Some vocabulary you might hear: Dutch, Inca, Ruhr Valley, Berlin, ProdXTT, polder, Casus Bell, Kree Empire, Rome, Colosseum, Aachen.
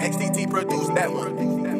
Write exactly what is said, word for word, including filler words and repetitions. X T T produced that one.